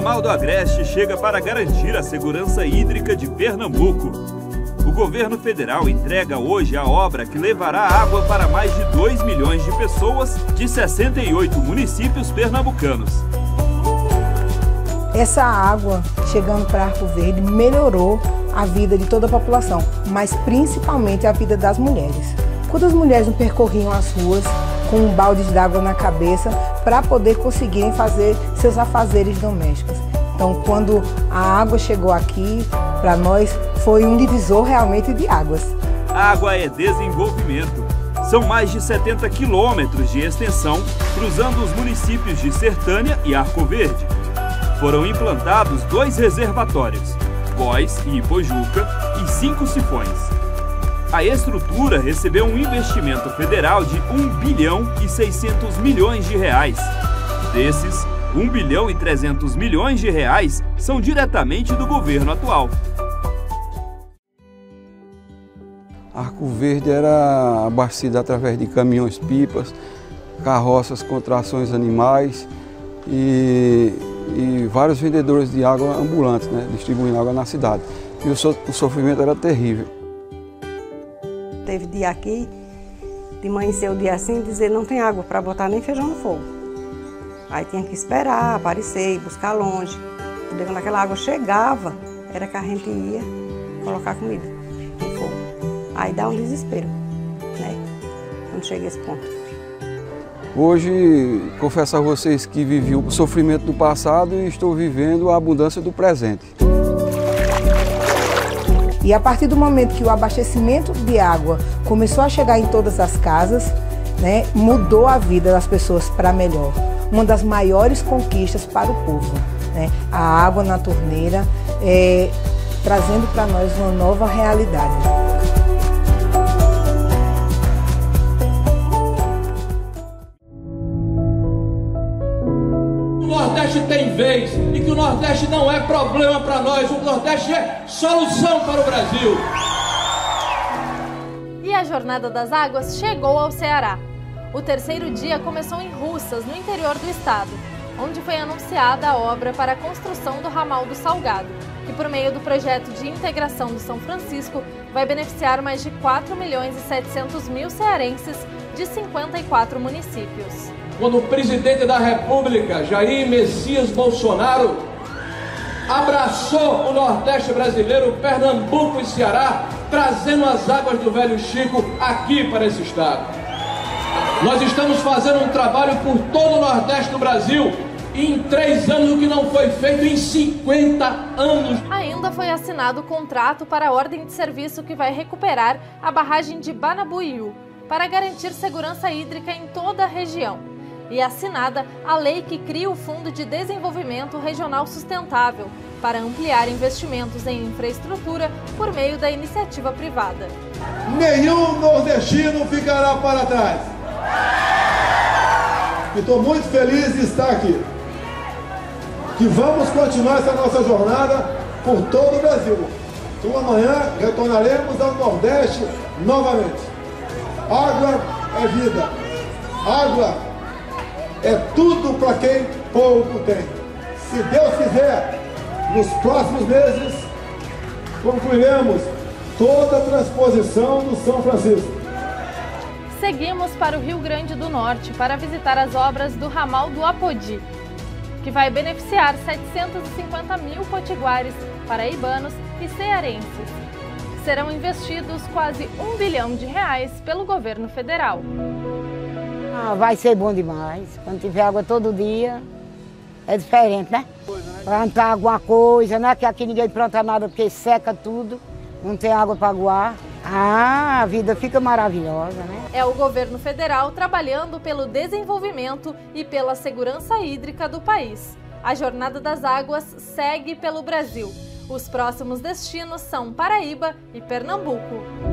Ramal do Agreste chega para garantir a segurança hídrica de Pernambuco. O governo federal entrega hoje a obra que levará água para mais de 2 milhões de pessoas de 68 municípios pernambucanos. Essa água, chegando para Arcoverde, melhorou a vida de toda a população, mas principalmente a vida das mulheres. Quando as mulheres não percorriam as ruas com um balde de água na cabeça para poder conseguirem fazer seus afazeres domésticos. Então, quando a água chegou aqui, para nós foi um divisor realmente de águas. Água é desenvolvimento. São mais de 70 quilômetros de extensão, cruzando os municípios de Sertânia e Arcoverde. Foram implantados 2 reservatórios, Góis e Ipojuca, e 5 sifões. A estrutura recebeu um investimento federal de 1,6 bilhão de reais. Desses, 1,3 bilhão de reais são diretamente do governo atual. Arcoverde era abastecida através de caminhões-pipas, carroças com trações animais e vários vendedores de água ambulantes, né, distribuindo água na cidade. E o sofrimento era terrível. Teve dia aqui, de amanhecer o dia assim, dizer não tem água para botar nem feijão no fogo. Aí tinha que esperar, aparecer, ir buscar longe. Quando aquela água chegava, era que a gente ia colocar comida no fogo. Aí dá um desespero, né? Quando chega esse ponto. Hoje, confesso a vocês que vivi o sofrimento do passado e estou vivendo a abundância do presente. E a partir do momento que o abastecimento de água começou a chegar em todas as casas, né, mudou a vida das pessoas para melhor. Uma das maiores conquistas para o povo, né, a água na torneira, trazendo para nós uma nova realidade. Tem vez e que o Nordeste não é problema para nós, o Nordeste é solução para o Brasil. E a Jornada das Águas chegou ao Ceará. O terceiro dia começou em Russas, no interior do estado, onde foi anunciada a obra para a construção do ramal do Salgado, que por meio do projeto de integração do São Francisco vai beneficiar mais de 4.700.000 cearenses de 54 municípios. Quando o presidente da República, Jair Messias Bolsonaro, abraçou o Nordeste brasileiro, Pernambuco e Ceará, trazendo as águas do Velho Chico aqui para esse estado. Nós estamos fazendo um trabalho por todo o Nordeste do Brasil e em 3 anos, o que não foi feito em 50 anos. Ainda foi assinado o contrato para a ordem de serviço que vai recuperar a barragem de Banabuíu, para garantir segurança hídrica em toda a região. E assinada a lei que cria o Fundo de Desenvolvimento Regional Sustentável para ampliar investimentos em infraestrutura por meio da iniciativa privada. Nenhum nordestino ficará para trás. Estou muito feliz de estar aqui. Que vamos continuar essa nossa jornada por todo o Brasil. Então amanhã retornaremos ao Nordeste novamente. Água é vida. Água é tudo para quem pouco tem. Se Deus quiser, nos próximos meses, concluiremos toda a transposição do São Francisco. Seguimos para o Rio Grande do Norte para visitar as obras do Ramal do Apodi, que vai beneficiar 750.000 potiguares, paraibanos e cearenses. Serão investidos quase 1 bilhão de reais pelo governo federal. Ah, vai ser bom demais. Quando tiver água todo dia, é diferente, né? Plantar alguma coisa, né? Que aqui ninguém planta nada porque seca tudo, não tem água para aguar. Ah, a vida fica maravilhosa, né? É o governo federal trabalhando pelo desenvolvimento e pela segurança hídrica do país. A Jornada das Águas segue pelo Brasil. Os próximos destinos são Paraíba e Pernambuco.